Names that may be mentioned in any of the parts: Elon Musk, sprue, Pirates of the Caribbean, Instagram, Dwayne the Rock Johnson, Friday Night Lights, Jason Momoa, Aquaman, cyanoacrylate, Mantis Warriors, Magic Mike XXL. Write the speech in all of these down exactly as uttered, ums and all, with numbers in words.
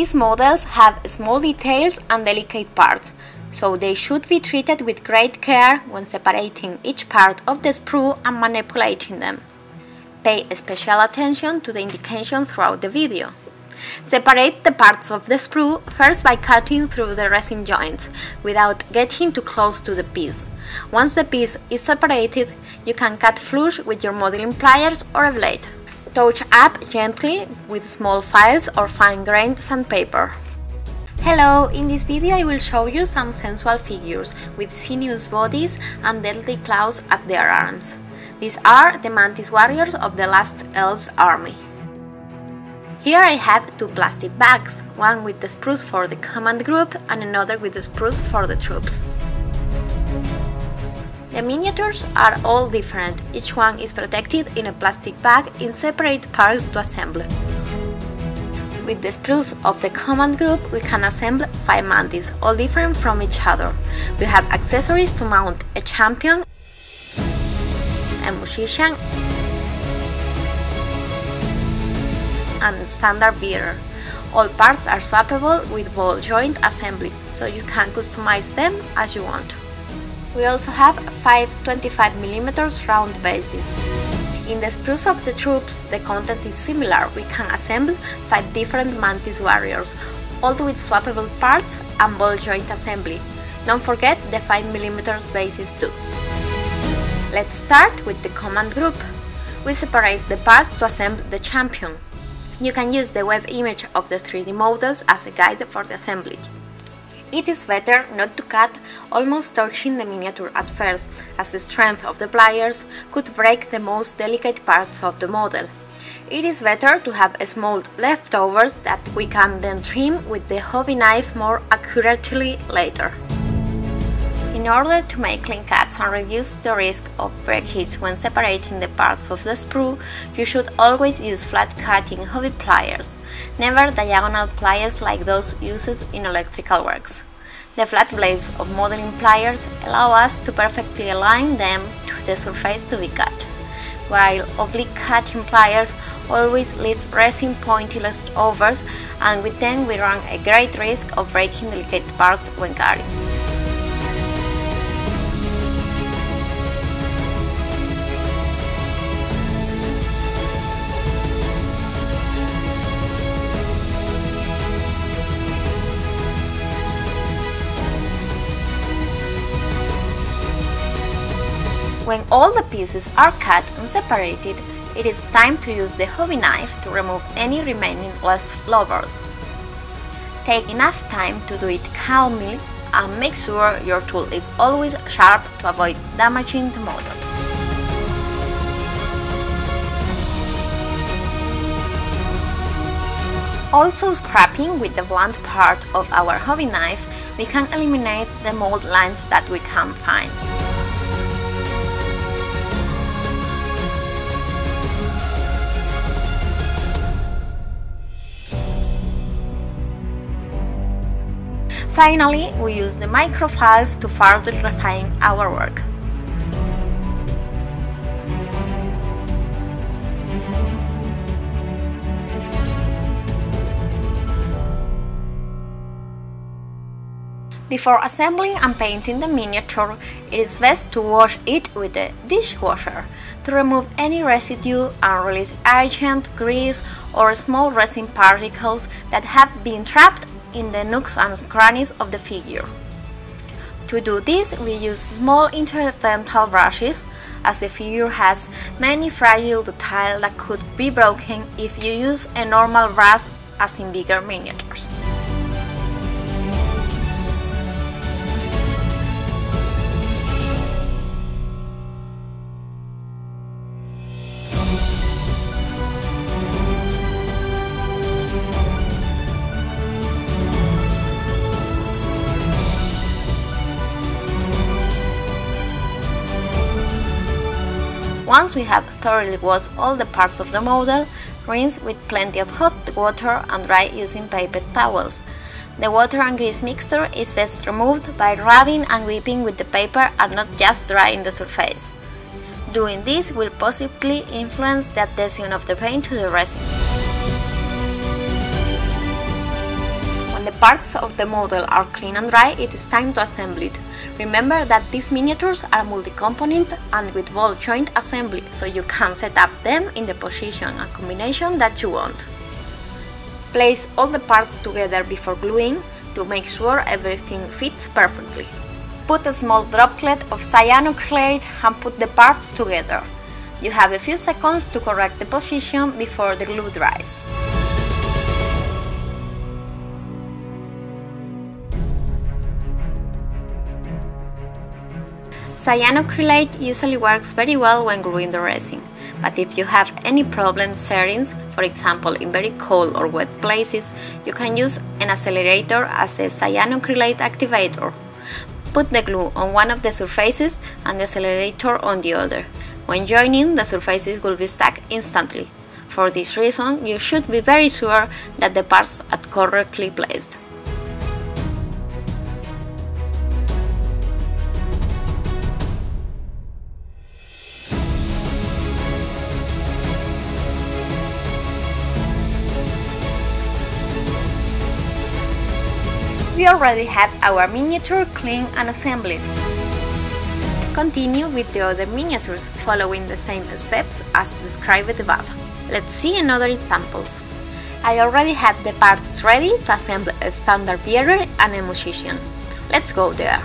These models have small details and delicate parts, so they should be treated with great care when separating each part of the sprue and manipulating them. Pay special attention to the indications throughout the video. Separate the parts of the sprue first by cutting through the resin joints without getting too close to the piece. Once the piece is separated, you can cut flush with your modeling pliers or a blade. Touch up gently with small files or fine-grained sandpaper. Hello! In this video I will show you some sensual figures with sinuous bodies and deadly claws at their arms. These are the Mantis Warriors of the Last Elves army. Here I have two plastic bags, one with the sprues for the command group and another with the sprues for the troops. The miniatures are all different, each one is protected in a plastic bag in separate parts to assemble. With the sprues of the command group we can assemble five mantis, all different from each other. We have accessories to mount a champion, a musician, and standard bearer. All parts are swappable with ball joint assembly, so you can customize them as you want. We also have five twenty-five millimeter round bases. In the sprues of the troops, the content is similar. We can assemble five different Mantis Warriors, all with swappable parts and ball joint assembly. Don't forget the five millimeter bases too. Let's start with the command group. We separate the parts to assemble the champion. You can use the web image of the three D models as a guide for the assembly. It is better not to cut almost touching the miniature at first, as the strength of the pliers could break the most delicate parts of the model. It is better to have small leftovers that we can then trim with the hobby knife more accurately later. In order to make clean cuts and reduce the risk of breakage when separating the parts of the sprue, you should always use flat cutting hobby pliers, never diagonal pliers like those used in electrical works. The flat blades of modeling pliers allow us to perfectly align them to the surface to be cut, while oblique cutting pliers always leave resin pointy leftovers, and with them we run a great risk of breaking delicate parts when cutting. When all the pieces are cut and separated, it is time to use the hobby knife to remove any remaining leftovers. Take enough time to do it calmly and make sure your tool is always sharp to avoid damaging the model. Also, scraping with the blunt part of our hobby knife, we can eliminate the mold lines that we can find. Finally, we use the microfiles to further refine our work. Before assembling and painting the miniature, it is best to wash it with a dishwasher to remove any residue and release agent, grease or small resin particles that have been trapped in the nooks and crannies of the figure. To do this, we use small interdental brushes, as the figure has many fragile details that could be broken if you use a normal brush as in bigger miniatures. Once we have thoroughly washed all the parts of the model, rinse with plenty of hot water and dry using paper towels. The water and grease mixture is best removed by rubbing and whipping with the paper and not just drying the surface. Doing this will possibly influence the adhesion of the paint to the resin. parts of the model are clean and dry, it is time to assemble it. Remember that these miniatures are multi-component and with ball joint assembly, so you can set up them in the position and combination that you want. Place all the parts together before gluing to make sure everything fits perfectly. Put a small droplet of cyanoacrylate and put the parts together. You have a few seconds to correct the position before the glue dries. Cyanoacrylate usually works very well when gluing the resin, but if you have any problem settings, for example in very cold or wet places, you can use an accelerator as a cyanoacrylate activator. Put the glue on one of the surfaces and the accelerator on the other. When joining, the surfaces will be stuck instantly. For this reason, you should be very sure that the parts are correctly placed. We already have our miniature clean and assembled. Continue with the other miniatures following the same steps as described above. Let's see another examples. I already have the parts ready to assemble a standard bearer and a musician. Let's go there.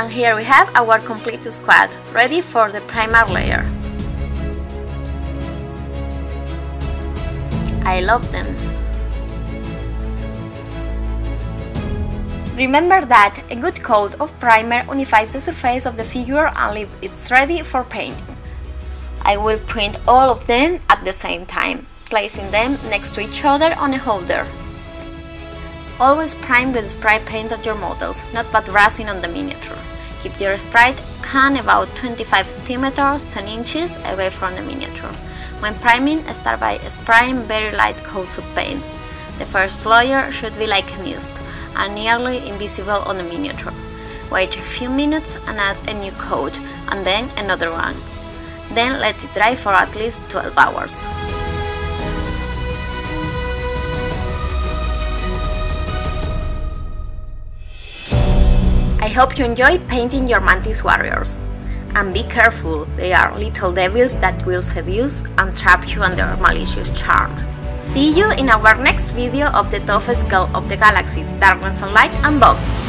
And here we have our complete squad, ready for the primer layer. I love them. Remember that a good coat of primer unifies the surface of the figure and leaves it ready for painting. I will print all of them at the same time, placing them next to each other on a holder. Always prime with spray paint on your models, not bad resin on the miniature. Keep your spray can about twenty-five centimeters ten inches away from the miniature. When priming, start by spraying very light coats of paint. The first layer should be like a mist and nearly invisible on the miniature. Wait a few minutes and add a new coat and then another one. Then let it dry for at least twelve hours. I hope you enjoy painting your Mantis Warriors. And be careful, they are little devils that will seduce and trap you under malicious charm. See you in our next video of the toughest girl of the galaxy, Darkness and Light Unboxed.